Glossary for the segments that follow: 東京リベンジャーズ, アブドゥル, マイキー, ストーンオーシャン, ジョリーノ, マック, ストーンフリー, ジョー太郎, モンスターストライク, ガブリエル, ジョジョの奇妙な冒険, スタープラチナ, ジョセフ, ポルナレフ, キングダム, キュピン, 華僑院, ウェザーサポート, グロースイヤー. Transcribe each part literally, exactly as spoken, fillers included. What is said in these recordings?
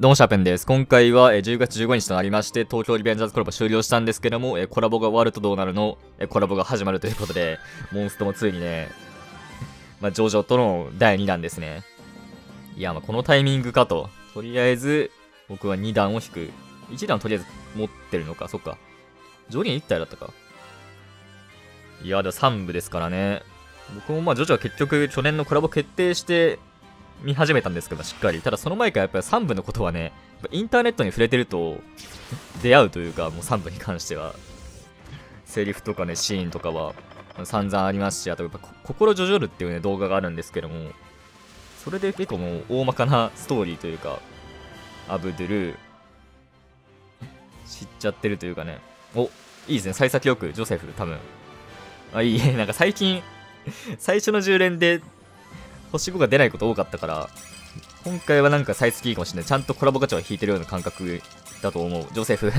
どうもシャーペンです。今回はじゅうがつじゅうごにちとなりまして、東京リベンジャーズコラボ終了したんですけども、コラボが終わるとどうなるのコラボが始まるということで、モンストもついにね、まあ、ジョジョとのだいにだんですね。いや、まあ、このタイミングかと。とりあえず、僕はにだんを引く。いちだんとりあえず持ってるのか、そっか。上限いったいだったか。いや、でもさんぶですからね。僕もまあ、ジョジョは結局、去年のコラボ決定して、見始めたんですけど、しっかり。ただその前からやっぱりさんぶのことはね、インターネットに触れてると、出会うというか、もうさんぶに関しては、セリフとかね、シーンとかは散々ありますし、あとやっぱ、心ジョジョるっていうね、動画があるんですけども、それで結構もう大まかなストーリーというか、アブドゥルー、知っちゃってるというかね、お、いいですね、幸先よく、ジョセフ、多分。あ、いいえ、なんか最近、最初のじゅうれんで、星ごが出ないこと多かったから、今回はなんか幸先いいかもしれない。ちゃんとコラボガチャを引いてるような感覚だと思う。ジョセフ。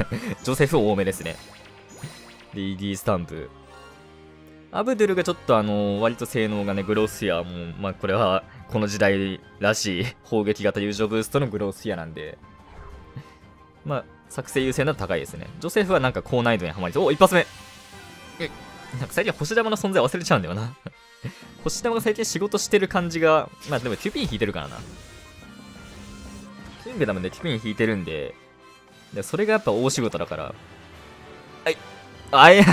ジョセフ多めですね。で、イーディー スタンプ。アブドゥルがちょっとあのー、割と性能がね、グロースイヤーも、まあこれはこの時代らしい砲撃型友情ブーストのグロースイヤーなんで、まあ作成優先なら高いですね。ジョセフはなんか高難易度にはまりそう。お、一発目え、なんか最近は星玉の存在忘れちゃうんだよな。星玉が最近仕事してる感じが、まあでもキュピン引いてるからな。キングダムでキュピン引いてるんで、でそれがやっぱ大仕事だから。はい。あい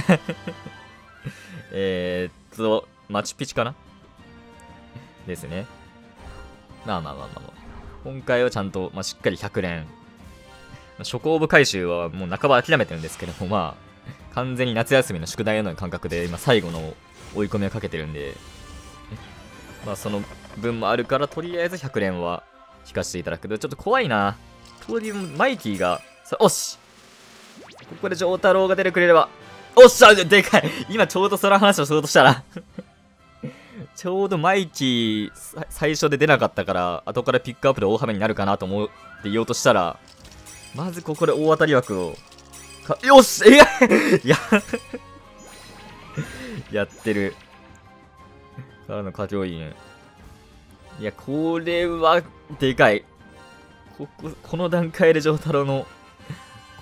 えーっと、マチュピチュかなですね。まあまあまあまあまあ。今回はちゃんと、まあ、しっかりひゃくれん。初行部回収はもう半ば諦めてるんですけども、まあ、完全に夏休みの宿題のような感覚で、今最後の追い込みをかけてるんで、まあその分もあるから、とりあえずひゃくれんは引かせていただくけど、ちょっと怖いな。とりあえずマイキーが、おしここでジョー太郎が出てくれれば、おっしゃでかい今ちょうどその話をしようとしたら。ちょうどマイキー、最初で出なかったから、後からピックアップで大幅になるかなと思って言おうとしたら、まずここで大当たり枠を、よしえいややってる。からの課長員。いや、これは、でかい。ここ、この段階でジョー太郎の、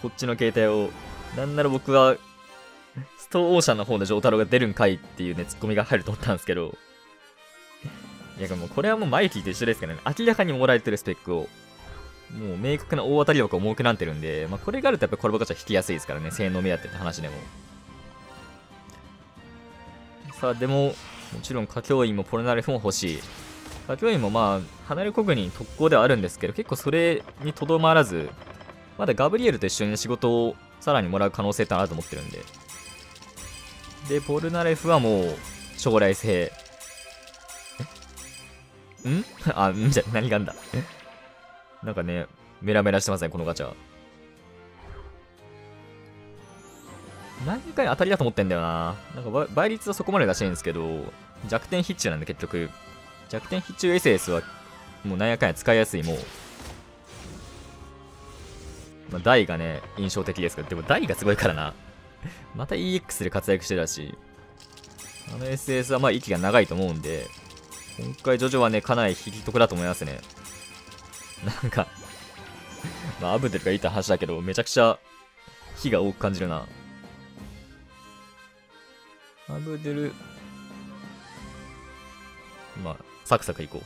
こっちの携帯を、なんなら僕は、ストーンオーシャンの方でジョー太郎が出るんかいっていうね、ツッコミが入ると思ったんですけど。いや、もうこれはもうマイキーと一緒ですからね。明らかにもらえてるスペックを。もう明確な大当たり枠を設けられてるんで、まあこれがあるとやっぱコラボガチャ引きやすいですからね。性能目当てって話でも。さあ、でも、もちろん、華僑院もポルナレフも欲しい。華僑院もまあ、離れ国に特攻ではあるんですけど、結構それにとどまらず、まだガブリエルと一緒に仕事をさらにもらう可能性ってあると思ってるんで。で、ポルナレフはもう、将来性。んあ、んじゃ、何がんだ。なんかね、メラメラしてますね、このガチャ。何回当たりだと思ってんだよな。なんか倍率はそこまで出してるんですけど、弱点必中なんで結局。弱点必中 エスエス は、もうなんやかんや使いやすい、もう。まあ、台がね、印象的ですけど、でも台がすごいからな。また イーエックス で活躍してたし。あの エスエス はまあ息が長いと思うんで、今回ジョジョはね、かなり引き得だと思いますね。なんか、まあ、アブデルがいいって話だけど、めちゃくちゃ火が多く感じるな。アブドゥル。まあ、サクサクいこ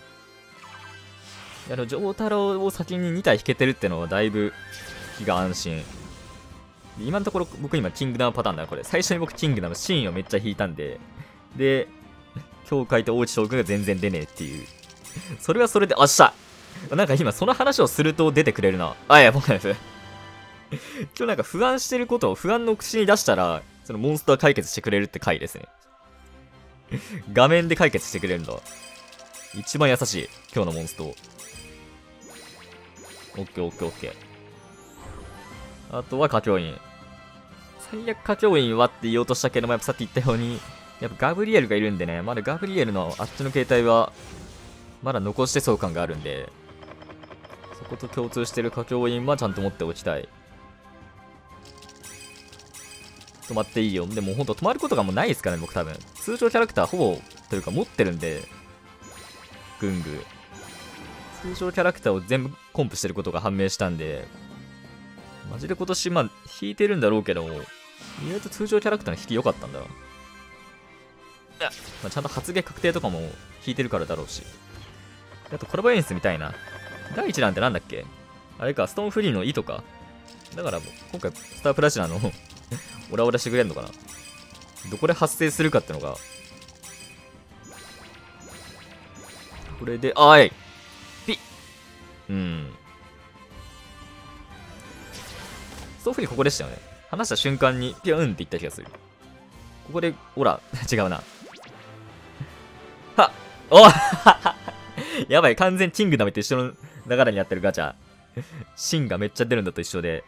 う。いや、でも、ジョー太郎を先ににたい引けてるってのは、だいぶ、気が安心。今のところ、僕今、キングダムパターンだな、これ。最初に僕、キングダム、シーンをめっちゃ引いたんで、で、教会と大内将軍が全然出ねえっていう。それはそれで、あっしゃなんか今、その話をすると出てくれるな。あ、いや、僕のやつ。今日なんか、不安してることを不安の口に出したら、そのモンスター解決してくれるって回ですね。画面で解決してくれるんだ。一番優しい。今日のモンスト。オッケーオッケーオッケー。あとは華僑院。最悪華僑院はって言おうとしたけども、やっぱさっき言ったように、やっぱガブリエルがいるんでね、まだガブリエルのあっちの携帯は、まだ残してそう感があるんで、そこと共通してる華僑院はちゃんと持っておきたい。止まっていいよ。でもほんと止まることがもうないですからね、僕多分。通常キャラクターほぼ、というか持ってるんで、グング。通常キャラクターを全部コンプしてることが判明したんで、マジで今年、まあ、引いてるんだろうけども、意外と通常キャラクターの引き良かったんだな。まあ、ちゃんと発言確定とかも引いてるからだろうし。あとコラボ演出みたいな。だいいち弾ってなんだっけ、あれか、ストーンフリーの意とか。だから今回、スタープラチナのオラオラしてくれるのかな。どこで発生するかってのが。これで、あーいピッ、うん。そういうふうにここでしたよね。話した瞬間にピュンって言った気がする。ここで、ほら、違うな。はおやばい、完全キングダメって一緒の流れになってるガチャ。芯がめっちゃ出るんだと一緒で、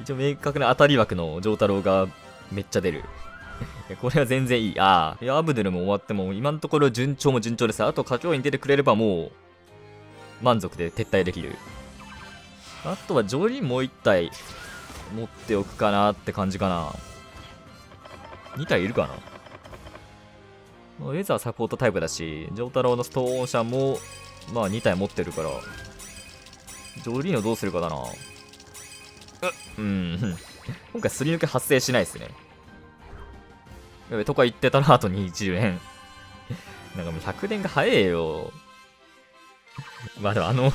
一応明確な当たり枠の丈太郎がめっちゃ出る。これは全然いい。ああ、アブドゥルも終わっても、今のところ順調も順調です。あと、佳境に出てくれればもう、満足で撤退できる。あとは、ジョリーもう一体、持っておくかなって感じかな。に体いるかな。ウェザーサポートタイプだし、丈太郎のストーン車も、まあに体持ってるから、ジョリーノどうするかだな。ううん。今回すり抜け発生しないですね。やべ、とか言ってたな、あとにじゅうえん。なんかもうひゃくねんが早えよ。まあでもあの、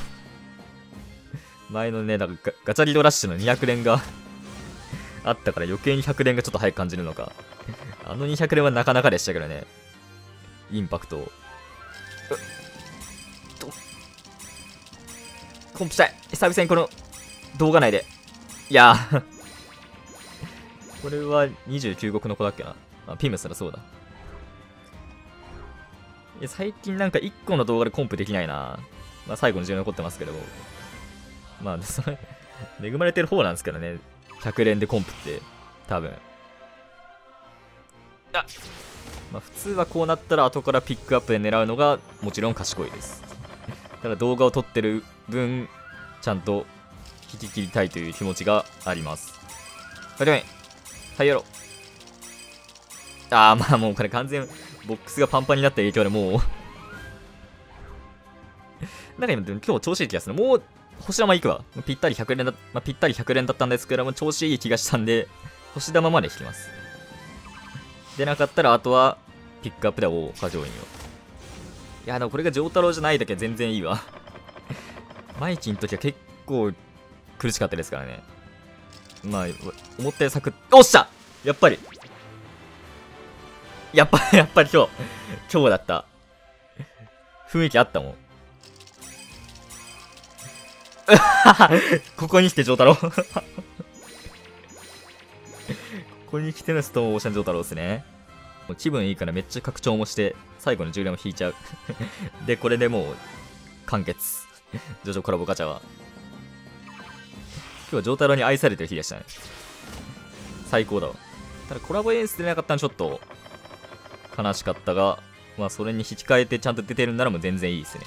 前のね、なんかガチャリドラッシュのにひゃくねんがあったから余計にひゃくねんがちょっと早く感じるのか。あのにひゃくねんはなかなかでしたけどね。インパクトを。コンプしたい、久々にこの動画内で。いやーこれはにじゅうきゅうごくの子だっけな。あ、ピムスだそうだ。いや、最近なんかいっこの動画でコンプできないな。まあ、最後のじゅう残ってますけども。まあ、それ、恵まれてる方なんですけどね。ひゃくれんでコンプって、多分。あ、まあ、普通はこうなったら後からピックアップで狙うのがもちろん賢いです。ただ動画を撮ってる分、ちゃんと引き切りたいという気持ちがあります。はい、やろう。ああ、まあもうこれ完全、ボックスがパンパンになった影響でもう。なんか今、今日調子いい気がする。もう、星玉いくわ。ぴったりひゃくれんだ、まあ、ぴったりひゃくれんだったんですけども、調子いい気がしたんで、星玉まで引きます。でなかったら、あとは、ピックアップでおう、過剰引用。いや、でもこれが丈太郎じゃないだけ全然いいわ。マイキの時は結構苦しかったですからね。まあ、思ったよりサクッ。おっしゃやっぱりやっぱり、やっぱり今日、今日だった。雰囲気あったもん。ここに来て丈太郎。ここに来てのストーンオーシャン丈太郎ですね。もう気分いいからめっちゃ拡張もして、最後の重量も引いちゃう。で、これでもう、完結。ジョジョコラボガチャは今日は丈太郎に愛されてる日でしたね。最高だわ。ただコラボ演出でなかったのちょっと悲しかったが、まあそれに引き換えてちゃんと出てるんならもう全然いいですね。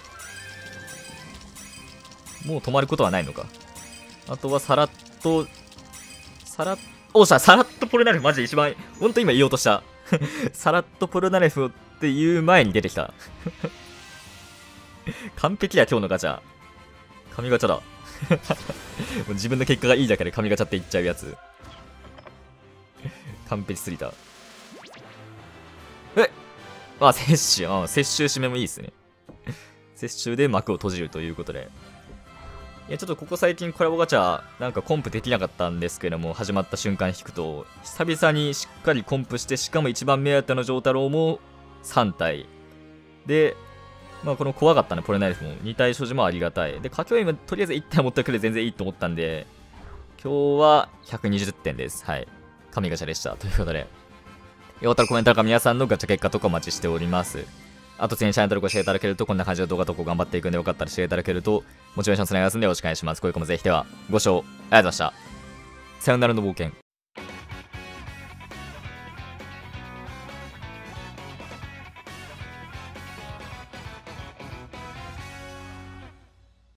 もう止まることはないのか。あとはさらっとさらっおっしゃさらっとポルナレフ、マジで一番ほんと今言おうとしたさらっとポルナレフっていう前に出てきた。完璧だ今日のガチャ。神ガチャだ。もう自分の結果がいいだけで神ガチャって言っちゃうやつ。完璧すぎた。えあ、摂取。あ、摂取締めもいいですね。摂取で幕を閉じるということで。いや、ちょっとここ最近コラボガチャ、なんかコンプできなかったんですけども、始まった瞬間引くと、久々にしっかりコンプして、しかも一番目当ての丈太郎もさん体。で、まあこの怖かったね、ポルナイフも。に体所持もありがたい。で、佳境今、とりあえずいち体持ってくれば全然いいと思ったんで、今日はひゃくにじゅってんです。はい。神ガチャでした。ということで。よかったらコメント欄、皆さんのガチャ結果とかお待ちしております。あと、チャンネル登録していただけると、こんな感じの動画投稿頑張っていくんで、よかったらしていただけると、モチベーションつながりますんでよろしくお願いします。こういう子もぜひでは、ご視聴ありがとうございました。さよならの冒険。